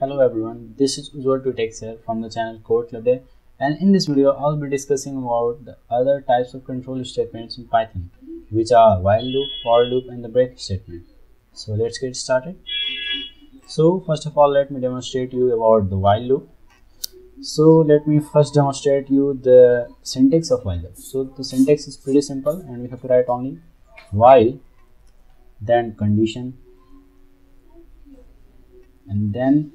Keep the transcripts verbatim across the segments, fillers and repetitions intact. Hello everyone, this is Uzortu Tex here from the channel Code Club Day, and in this video I'll be discussing about the other types of control statements in Python, which are while loop, for loop and the break statement. So let's get started. So first of all, let me demonstrate you about the while loop. So let me first demonstrate you the syntax of while loop. So the syntax is pretty simple and we have to write only while, then condition, and then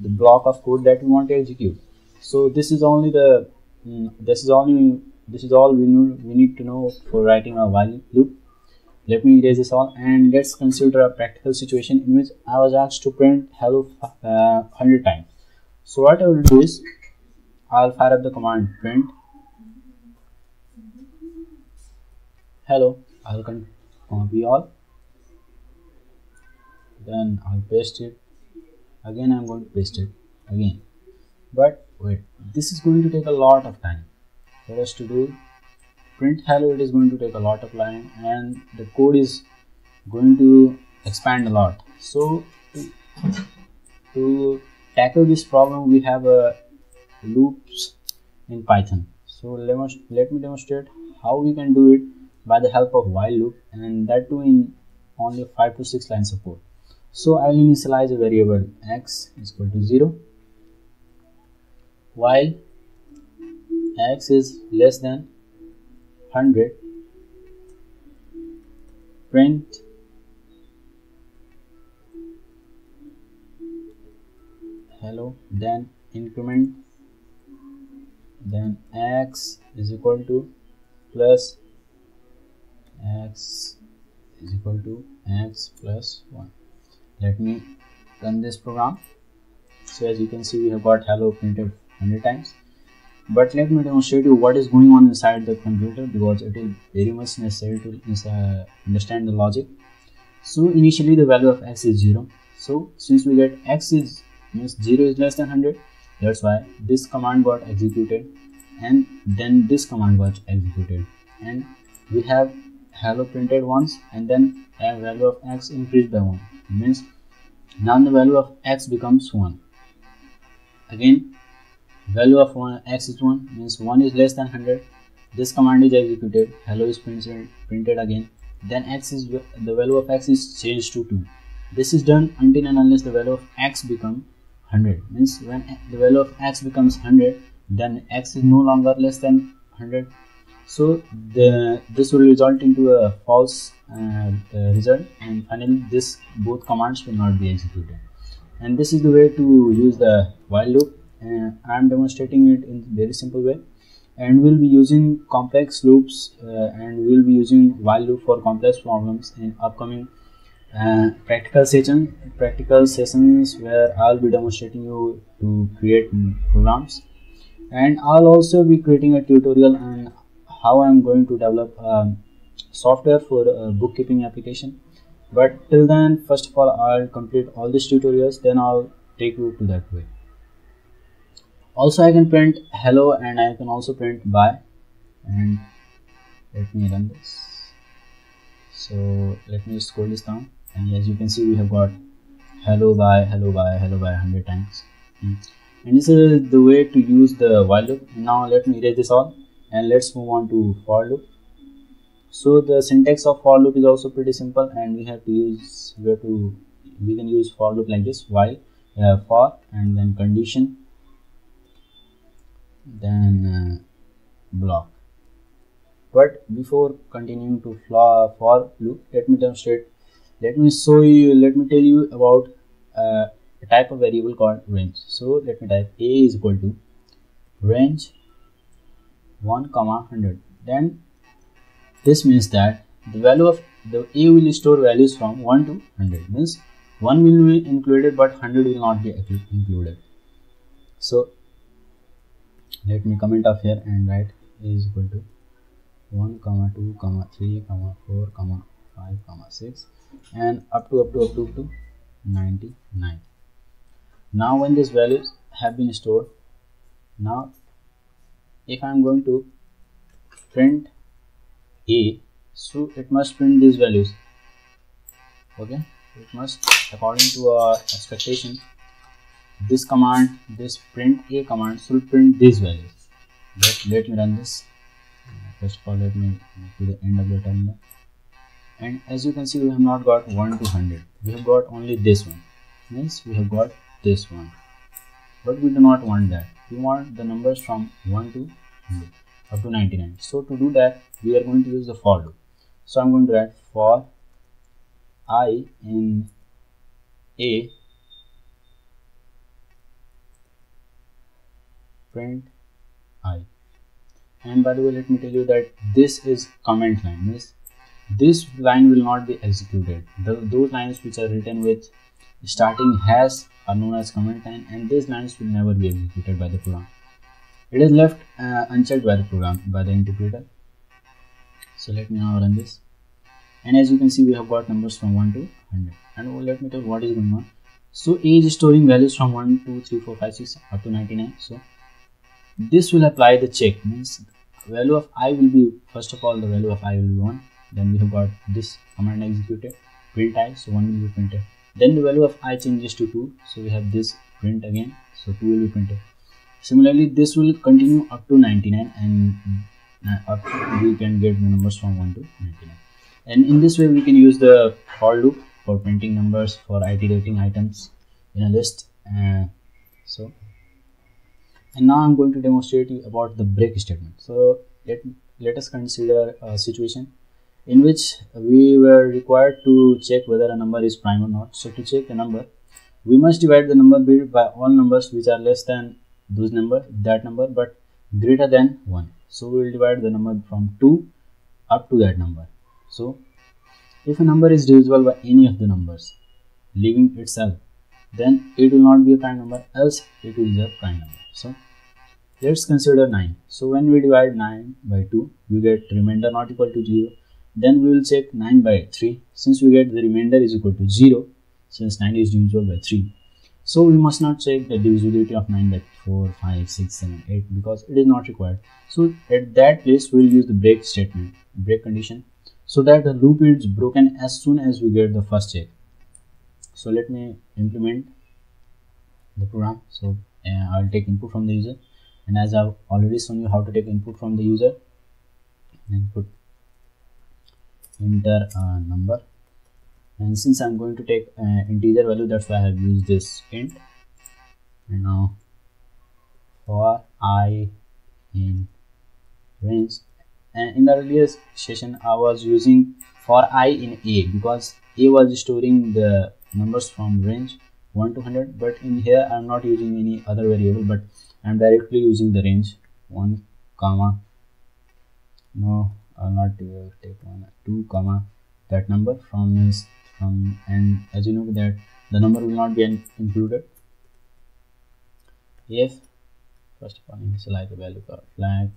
the block of code that we want to execute. So this is only the mm, this is only this is all we know we need to know for writing a while loop. Let me erase this all and let's consider a practical situation in which I was asked to print hello uh, one hundred times. So what I will do is I'll fire up the command print hello. I'll copy all, then I'll paste it again. I'm going to paste it again, but wait, this is going to take a lot of time for us to do print hello. It is going to take a lot of time and the code is going to expand a lot. So to, to tackle this problem, we have a loops in Python. So let me demonstrate how we can do it by the help of while loop, and that too in only five to six lines of code. So I will initialize a variable x is equal to zero while x is less than one hundred, print hello, then increment, then x is equal to plus x is equal to x plus one. Let me run this program. So as you can see, we have got hello printed one hundred times, but let me demonstrate you what is going on inside the computer, because it is very much necessary to uh, understand the logic. So initially the value of x is zero, so since we get x is means zero is less than one hundred, that's why this command got executed, and then this command got executed, and we have hello printed once, and then a value of x increased by one. It means now the value of x becomes one. Again, value of one, x is one, means one is less than one hundred. This command is executed, hello is printed, printed again, then x is the value of x is changed to two. This is done until and unless the value of x becomes one hundred. Means when the value of x becomes one hundred, then x is no longer less than one hundred. So the this will result into a false uh, result, and finally this both commands will not be executed. And this is the way to use the while loop. uh, I am demonstrating it in very simple way, and we'll be using complex loops uh, and we'll be using while loop for complex problems in upcoming uh, practical session practical sessions where I'll be demonstrating you to create programs, and I'll also be creating a tutorial on how I'm going to develop uh, software for a bookkeeping application. But till then, first of all, I'll complete all these tutorials, then I'll take you to that way. Also, I can print hello, and I can also print bye. And let me run this. So let me scroll this down, and as you can see, we have got hello, bye, hello, bye, hello, bye one hundred times. And this is the way to use the while loop. Now let me erase this all, and let's move on to for loop. So the syntax of for loop is also pretty simple, and we have to use we have to we can use for loop like this: while, uh, for, and then condition, then uh, block. But before continuing to for loop, let me demonstrate. Let me show you. Let me tell you about uh, a type of variable called range. So let me type a is equal to range one comma one hundred. Then this means that the value of the a will store values from one to one hundred. Means one will be included, but one hundred will not be included. So let me comment off here and write a is equal to one comma two comma three comma four comma five comma six and up to up to up to up to ninety-nine. Now when these values have been stored, now if I am going to print a, so it must print these values. Okay, it must, according to our expectation, this command, this print a command should print these values. Let, let me run this. First of all, let me go to the end of the terminal. And as you can see, we have not got one to one hundred. We have got only this one. Means we have got this one. But we do not want that. We want the numbers from one to one hundred, up to ninety-nine. So to do that, we are going to use the for loop. So I'm going to write for I in a print I. And by the way, let me tell you that this is comment line. Means this line will not be executed. The, those lines which are written with starting hash are known as comment line, and these lines will never be executed by the program. It is left uh, unchecked by the program, by the interpreter. So let me now run this, and as you can see, we have got numbers from one to one hundred. And let me tell what is going on. So A is storing values from one, two, three, four, five, six up to ninety-nine. So this will apply the check. Means value of I will be, first of all, the value of I will be one. Then we have got this command executed, print I, so one will be printed. Then the value of I changes to two, so we have this print again, so two will be printed. Similarly, this will continue up to ninety-nine, and up we can get the numbers from one to ninety-nine. And in this way, we can use the for loop for printing numbers, for iterating items in a list. Uh, so, and now I'm going to demonstrate you about the break statement. So let let us consider a situation in which we were required to check whether a number is prime or not. So to check a number, we must divide the number by all numbers which are less than those number, that number, but greater than one. So we will divide the number from two up to that number. So if a number is divisible by any of the numbers, leaving itself, then it will not be a prime number, else it will be a prime number. So let's consider nine. So when we divide nine by two, we get remainder not equal to zero. Then we will check nine by three. Since we get the remainder is equal to zero, since nine is divisible by three, so we must not check the divisibility of nine by four, five, six, seven, eight, because it is not required. So at that place we will use the break statement, break condition, so that the loop is broken as soon as we get the first check. So let me implement the program. So uh, I'll take input from the user, and as I've already shown you how to take input from the user, input enter uh, number, and since I'm going to take uh, integer value, that's why I have used this int. And now for I in range, and in the earlier session I was using for I in a, because a was storing the numbers from range one to one hundred, but in here I'm not using any other variable, but I'm directly using the range one comma no I'll not take one, two comma that number from is from, and as you know that the number will not be included if first of all initialize the value for flag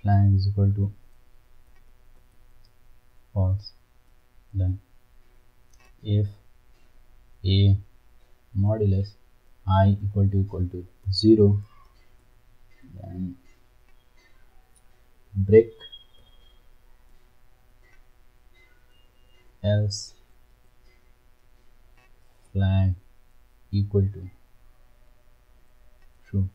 flag is equal to false, then if a modulus I equal to equal to zero, then break else flag equal to true,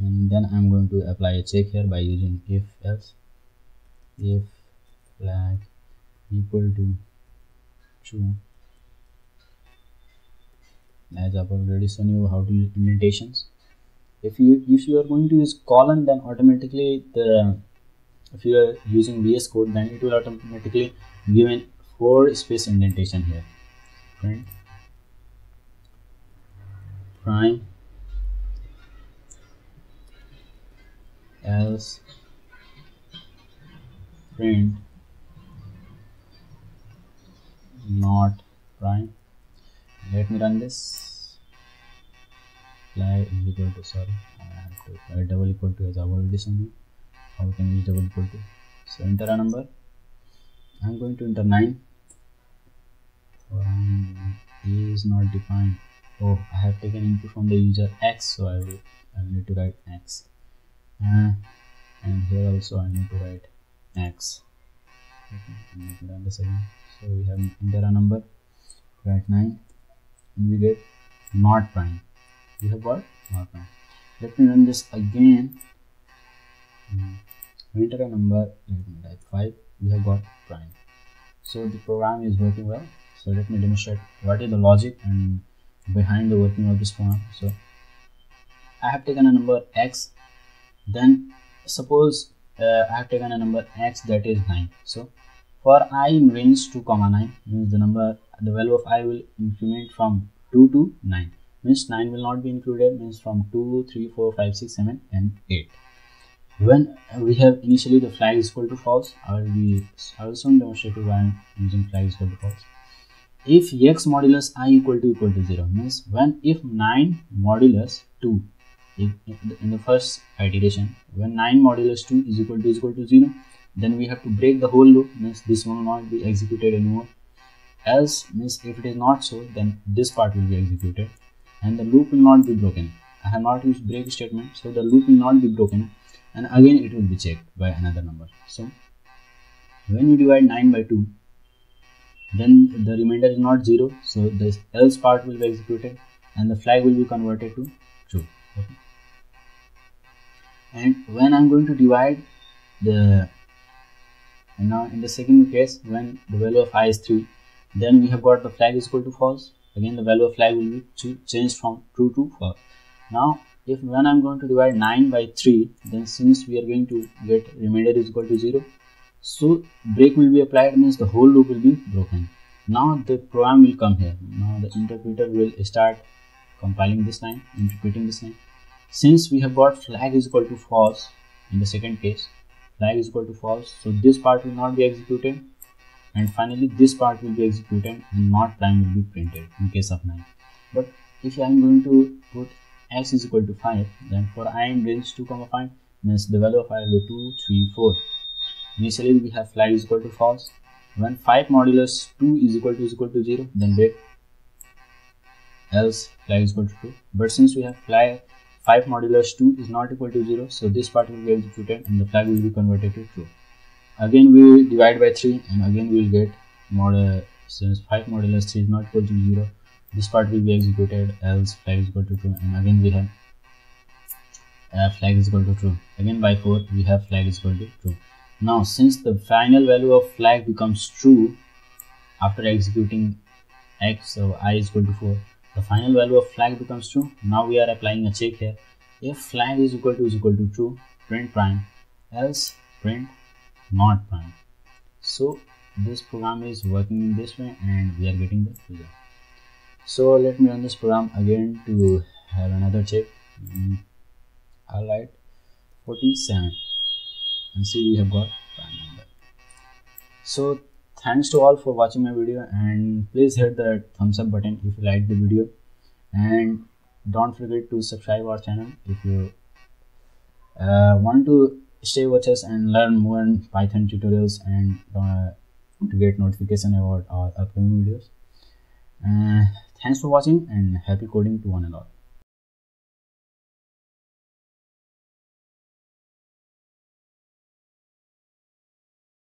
and then I'm going to apply a check here by using if else. If flag equal to true, as I've already shown you how to use implementations. If you if you are going to use colon, then automatically the if you are using V S Code, then it will automatically give an four space indentation here. Print prime else print not prime. Let me run this. Is equal to sorry, I have to apply double equal to, as I've already shown you how we can use double equal to. So enter a number. I'm going to enter nine. Um, a is not defined. Oh, I have taken input from the user X, so I will I will need to write X. Uh, and here also I need to write X. So we have enter a number, write nine, and we get not prime. We have what? Not prime. Let me run this again. Enter a number, let me type five. We have got prime. So the program is working well. So let me demonstrate what is the logic and behind the working of this program. So I have taken a number x, then suppose uh, I have taken a number x that is nine. So for I in range two comma nine, means the number, the value of I will increment from two to nine, means nine will not be included, means from two, three, four, five, six, seven and eight. When we have initially the flag is equal to false, I will be I will soon demonstrate why I am using flag is equal to false. If x modulus I equal to equal to zero, means when if nine modulus two, if, if in the first iteration, when nine modulus two is equal to is equal to zero, then we have to break the whole loop, means this will not be executed anymore. Else, means if it is not so, then this part will be executed and the loop will not be broken. I have not used break statement, so the loop will not be broken. And again it will be checked by another number. So when you divide nine by two, then the remainder is not zero, so this else part will be executed and the flag will be converted to true. Okay. And when I'm going to divide the, and now in the second case, when the value of I is three, then we have got the flag is equal to false. Again the value of flag will be changed from true to false. Now if when I'm going to divide nine by three, then since we are going to get remainder is equal to zero, so break will be applied, means the whole loop will be broken. Now the program will come here. Now the interpreter will start compiling this line, interpreting this line. Since we have got flag is equal to false in the second case, flag is equal to false, so this part will not be executed, and finally this part will be executed and not prime will be printed in case of nine. But if I'm going to put x is equal to five, then for I in range two comma five, means the value of I will be two, three, four. Initially we have flag is equal to false. When five modulus two is equal to is equal to zero, then break, else flag is equal to true. But since we have flag five modulus two is not equal to zero, so this part will be executed and the flag will be converted to true. Again we will divide by three, and again we will get mod, since five modulus three is not equal to zero, this part will be executed, else flag is equal to true. And again we have uh, flag is equal to true. Again by four we have flag is equal to true. Now since the final value of flag becomes true after executing x, so I is equal to four, the final value of flag becomes true. Now we are applying a check here. If flag is equal to is equal to true, print prime, else print not prime. So this program is working in this way and we are getting the result. So let me run this program again to have another check. Mm. Alright, forty-seven, and see we have got prime number. So thanks to all for watching my video, and please hit the thumbs up button if you like the video, and don't forget to subscribe our channel if you uh, want to stay with us and learn more Python tutorials and uh, to get notification about our upcoming videos. Uh, Thanks for watching and happy coding to one and all.